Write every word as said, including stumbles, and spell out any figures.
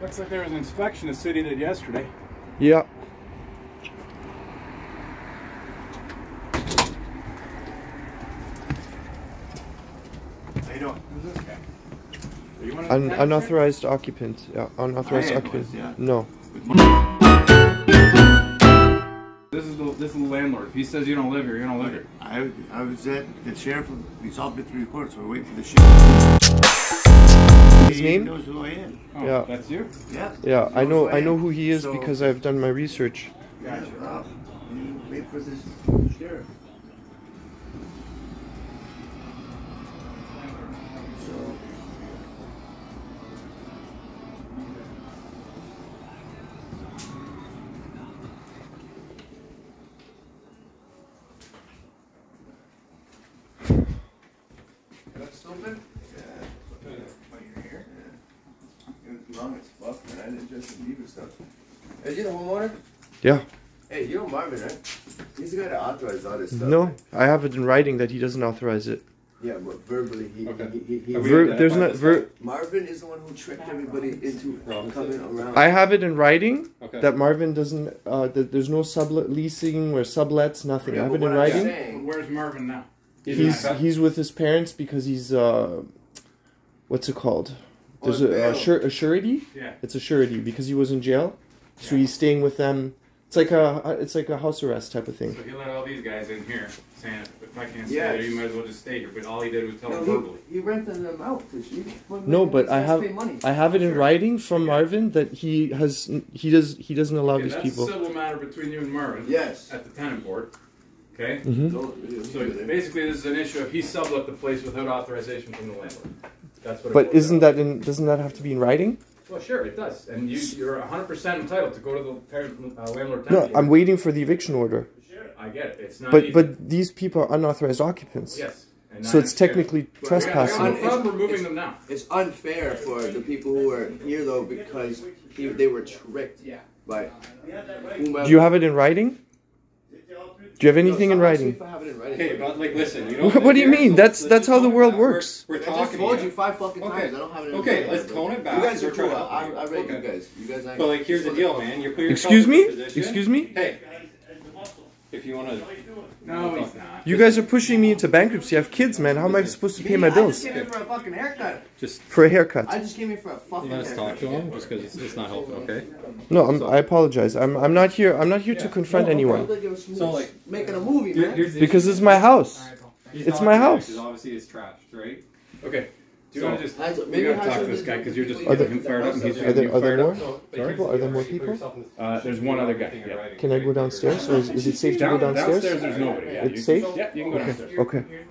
Looks like there was an inspection the city did yesterday. Yep. How you doing? Who's this guy? Are you one of the unauthorized occupants? Yeah, unauthorized occupants. Yeah. No. This is the this is the landlord. If he says you don't live here, you don't live here. I I was at the sheriff. We solved it through the court, so we're waiting for the sheriff. His he name? Knows who I am. Oh, yeah. That's you. Yeah. Yeah. I know. I, I know who he is so, because I've done my research. Gotcha. Wow. You wait for this sheriff. So. That's open? Yeah. Why you're here? Yeah. It was long as fuck, man. I didn't just leave or stuff. Hey, you the homeowner? Yeah. Hey, you don't mind me, right? He's got to authorize all this stuff. No, right? I have it in writing that he doesn't authorize it. Yeah, but verbally, he... Okay. he, he, he Ver there's not... Ver Marvin is the one who tricked everybody into Robinson. coming around. I have it in writing okay. that Marvin doesn't... Uh, that there's no sublet leasing or sublets, nothing. Yeah, I have it in I'm writing. Saying, where's Marvin now? He's he's, he's with his parents because he's... Uh, what's it called? There's a, a, sur a surety? Yeah. It's a surety because he was in jail. So yeah. he's staying with them. It's like a it's like a house arrest type of thing. So he let all these guys in here, saying if I can't stay yes. there, you might as well just stay here. But all he did was tell no, them verbally. You rented them out, did you? No, but I have I have it in sure. writing from yeah. Marvin that he has he does he doesn't allow okay, these that's people. That's a civil matter between you and Marvin. Yes. At the tenant board. Okay. Mm-hmm. So basically, this is an issue if he sublet the place without authorization from the landlord. That's what. But it isn't out. that in doesn't that have to be in writing? Well, sure, it does, and you, you're one hundred percent entitled to go to the parent, uh, landlord tenant. No, here. I'm waiting for the eviction order. Sure, I get it. It's not. But easy. but these people are unauthorized occupants. Yes. And so it's technically but trespassing. I got no removing them now. It's unfair for the people who are here though because he, they were tricked. Yeah. By whomever. Do you have it in writing? Do you have anything no, in writing? If I have it in writing. Okay, but like, listen, you don't. What do you mean? That's that's how the world works. We're, we're talking. I just told you five fucking times. Okay. I don't have it in writing. Okay, let's right, tone it back. You guys are cool. I, I read okay. you guys. You guys. But like, here's the deal, man. You're putting yourself in a position. Excuse me. Excuse me. Hey, if you want to. No, he's not. You guys are pushing me into bankruptcy. I have kids, man. How am I supposed to pay my bills? I just came in for a fucking haircut. Just for a haircut. I just came in for a fucking haircut. You want to talk to him just because it's not helping, okay? No, I'm, I apologize. I'm I'm not here. I'm not here yeah. to confront no, anyone. So like making a movie, man. Because it's my house. Right, it's my house. Obviously, it's trashed, right? Okay. Do you so, want to just maybe you gotta talk to this guy because you're just getting him fired up and he's getting you fired up. Are there more people? Uh, there's one other guy. Yeah. Can I go downstairs? Or is, is it safe to go downstairs? Downstairs, there's nobody. Yeah, it's safe? Yeah, you can go downstairs. Okay.